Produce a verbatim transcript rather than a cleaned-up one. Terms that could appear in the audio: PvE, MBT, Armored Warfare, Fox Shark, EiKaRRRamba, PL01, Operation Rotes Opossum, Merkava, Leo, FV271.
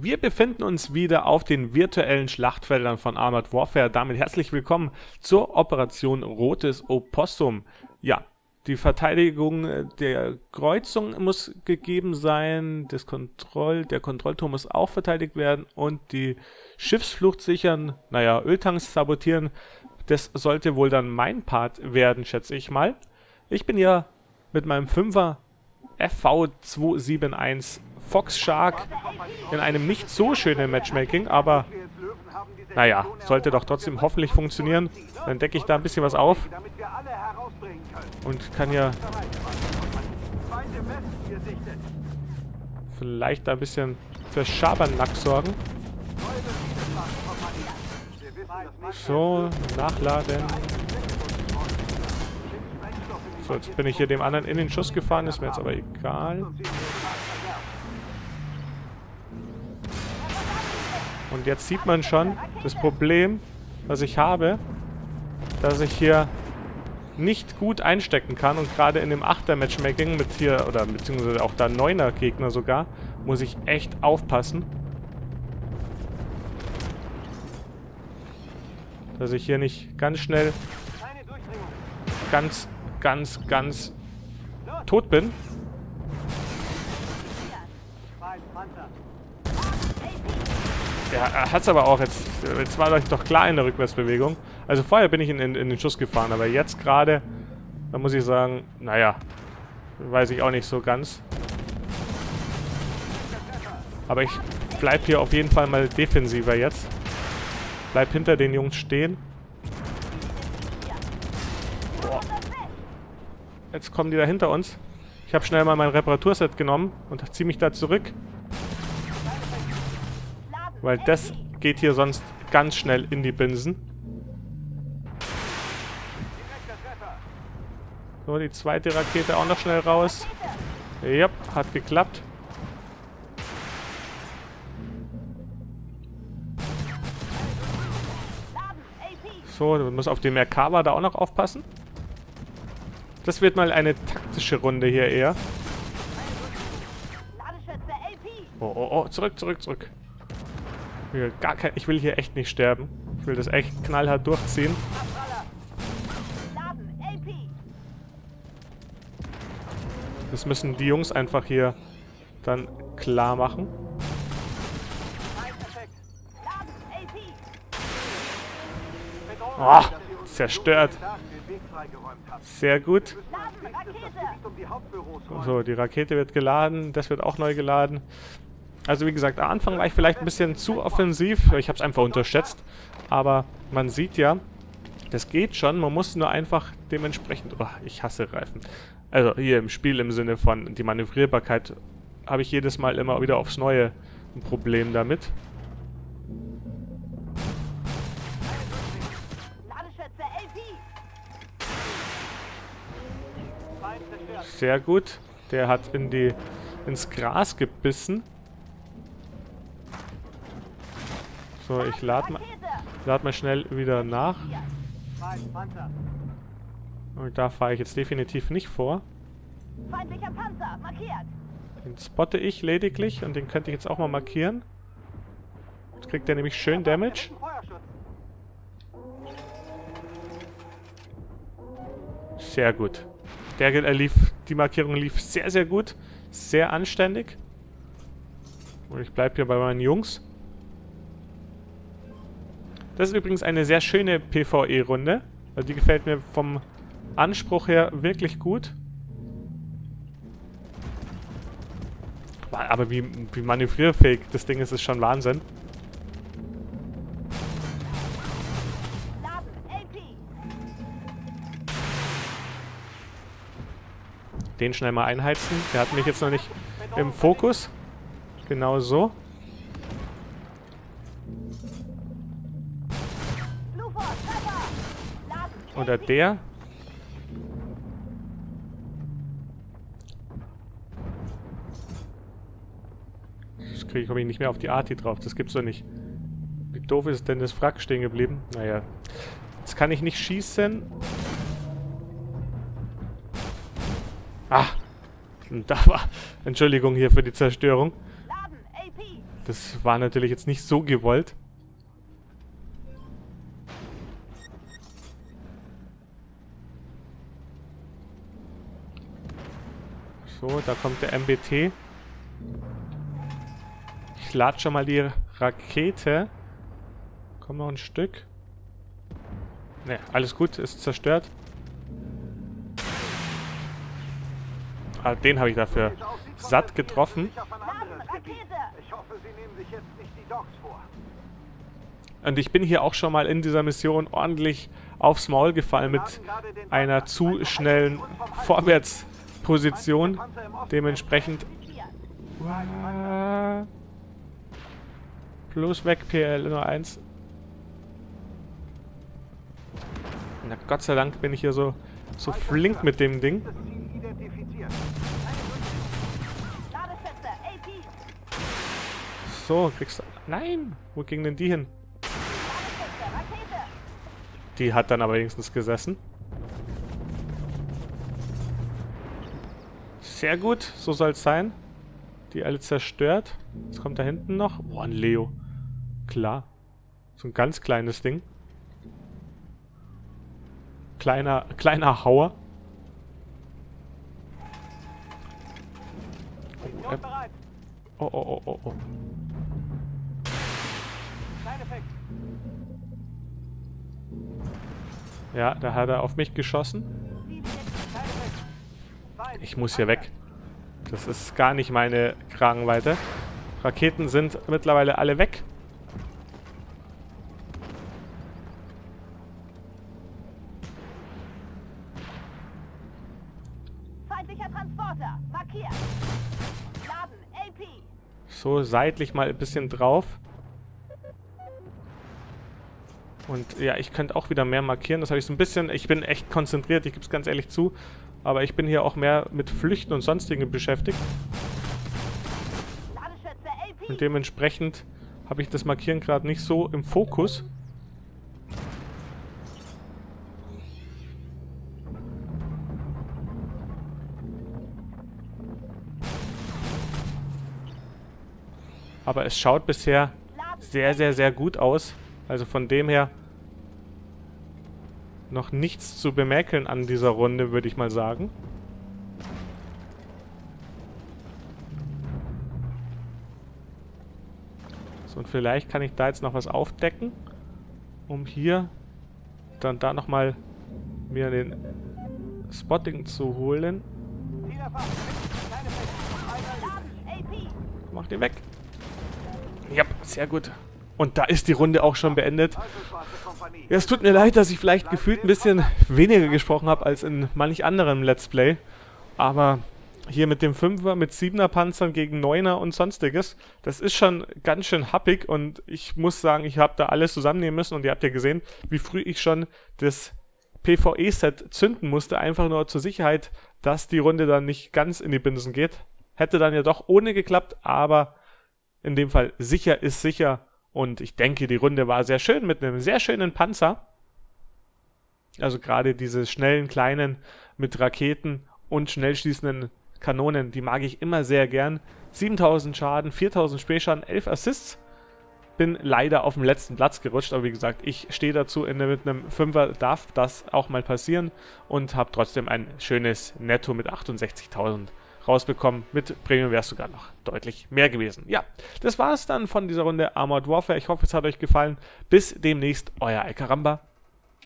Wir befinden uns wieder auf den virtuellen Schlachtfeldern von Armored Warfare. Damit herzlich willkommen zur Operation Rotes Opossum. Ja, die Verteidigung der Kreuzung muss gegeben sein, das Kontroll, der Kontrollturm muss auch verteidigt werden und die Schiffsflucht sichern, naja, Öltanks sabotieren. Das sollte wohl dann mein Part werden, schätze ich mal. Ich bin ja mit meinem Fünfer F V zwei sieben eins Fox Shark in einem nicht so schönen Matchmaking, aber naja, sollte doch trotzdem hoffentlich funktionieren. Dann decke ich da ein bisschen was auf und kann ja vielleicht da ein bisschen für Schabernack sorgen. So, nachladen. So, jetzt bin ich hier dem anderen in den Schuss gefahren, ist mir jetzt aber egal. Und jetzt sieht man schon das Problem, was ich habe, dass ich hier nicht gut einstecken kann. Und gerade in dem achter Matchmaking mit hier, oder beziehungsweise auch da neuner Gegner sogar, muss ich echt aufpassen, dass ich hier nicht ganz schnell ganz, ganz, ganz tot bin. Ja, er hat's aber auch. Jetzt, jetzt war doch klar in der Rückwärtsbewegung. Also vorher bin ich in, in, in den Schuss gefahren, aber jetzt gerade, da muss ich sagen, naja, weiß ich auch nicht so ganz. Aber ich bleib hier auf jeden Fall mal defensiver jetzt. Bleib hinter den Jungs stehen. Boah. Jetzt kommen die da hinter uns. Ich habe schnell mal mein Reparaturset genommen und ziehe mich da zurück. Weil das geht hier sonst ganz schnell in die Binsen. So, die zweite Rakete auch noch schnell raus. Jep, hat geklappt. So, man muss auf den Merkava da auch noch aufpassen. Das wird mal eine taktische Runde hier eher. Oh, oh, oh, zurück, zurück, zurück. Gar kein, ich will hier echt nicht sterben. Ich will das echt knallhart durchziehen. Das müssen die Jungs einfach hier dann klar machen. Oh, zerstört. Sehr gut. So, die Rakete wird geladen. Das wird auch neu geladen. Also wie gesagt, am Anfang war ich vielleicht ein bisschen zu offensiv. Ich habe es einfach unterschätzt. Aber man sieht ja, das geht schon. Man muss nur einfach dementsprechend... Oh, ich hasse Reifen. Also hier im Spiel im Sinne von die Manövrierbarkeit habe ich jedes Mal immer wieder aufs Neue ein Problem damit. Sehr gut. Der hat in die, ins Gras gebissen. So, ich lade mal, lad mal schnell wieder nach. Und da fahre ich jetzt definitiv nicht vor. Den spotte ich lediglich und den könnte ich jetzt auch mal markieren. Jetzt kriegt er nämlich schön Damage. Sehr gut. Der er lief, die Markierung lief sehr, sehr gut. Sehr anständig. Und ich bleibe hier bei meinen Jungs. Das ist übrigens eine sehr schöne PvE-Runde. Also die gefällt mir vom Anspruch her wirklich gut. Aber wie, wie manövrierfähig das Ding ist, ist schon Wahnsinn. Den schnell mal einheizen. Der hat mich jetzt noch nicht im Fokus. Genau so. Oder der. Das kriege ich, komme ich nicht mehr auf die Arti drauf. Das gibt's doch nicht. Wie doof ist denn das Wrack stehen geblieben? Naja. Jetzt kann ich nicht schießen. Ah! Da war... Entschuldigung hier für die Zerstörung. Das war natürlich jetzt nicht so gewollt. So, da kommt der M B T. Ich lade schon mal die Rakete. Kommt noch ein Stück. Ne, alles gut, ist zerstört. Ah, den habe ich dafür satt getroffen. Und ich bin hier auch schon mal in dieser Mission ordentlich aufs Maul gefallen mit einer zu schnellen Vorwärtsposition. Dementsprechend... Bloß weg, P L null eins. Na, Gott sei Dank bin ich hier so, so flink mit dem Ding. So, kriegst du... Nein! Wo ging denn die hin? Die hat dann aber wenigstens gesessen. Sehr gut, so soll es sein. Die alle zerstört. Jetzt kommt da hinten noch... Boah, ein Leo. Klar. So ein ganz kleines Ding. Kleiner, kleiner Hauer. Oh, äh. oh, oh, oh, oh. Ja, da hat er auf mich geschossen. Ich muss hier weg. Das ist gar nicht meine Kragenweite. Raketen sind mittlerweile alle weg. Feindlicher Transporter markiert. Laden A P. So, seitlich mal ein bisschen drauf. Und ja, ich könnte auch wieder mehr markieren. Das habe ich so ein bisschen... Ich bin echt konzentriert, ich gebe es ganz ehrlich zu. Aber ich bin hier auch mehr mit Flüchten und sonstigen beschäftigt. Und dementsprechend habe ich das Markieren gerade nicht so im Fokus. Aber es schaut bisher sehr, sehr, sehr gut aus. Also von dem her noch nichts zu bemeckeln an dieser Runde, würde ich mal sagen. So, und vielleicht kann ich da jetzt noch was aufdecken, um hier dann da nochmal mir den Spotting zu holen. Mach den weg. Ja, sehr gut. Und da ist die Runde auch schon beendet. Ja, es tut mir leid, dass ich vielleicht gefühlt ein bisschen weniger gesprochen habe als in manch anderem Let's Play. Aber hier mit dem Fünfer, mit Siebener Panzern gegen Neuner und sonstiges, das ist schon ganz schön happig. Und ich muss sagen, ich habe da alles zusammennehmen müssen. Und ihr habt ja gesehen, wie früh ich schon das P V E-Set zünden musste. Einfach nur zur Sicherheit, dass die Runde dann nicht ganz in die Binsen geht. Hätte dann ja doch ohne geklappt, aber in dem Fall sicher ist sicher. Und ich denke, die Runde war sehr schön mit einem sehr schönen Panzer. Also gerade diese schnellen, kleinen mit Raketen und schnell schießenden Kanonen, die mag ich immer sehr gern. siebentausend Schaden, viertausend Spähschaden, elf Assists. Bin leider auf dem letzten Platz gerutscht, aber wie gesagt, ich stehe dazu in, mit einem Fünfer, darf das auch mal passieren. Und habe trotzdem ein schönes Netto mit achtundsechzigtausend. Rausbekommen. Mit Premium wäre es sogar noch deutlich mehr gewesen. Ja, das war es dann von dieser Runde Armored Warfare. Ich hoffe, es hat euch gefallen. Bis demnächst, euer EiKaRRRamba.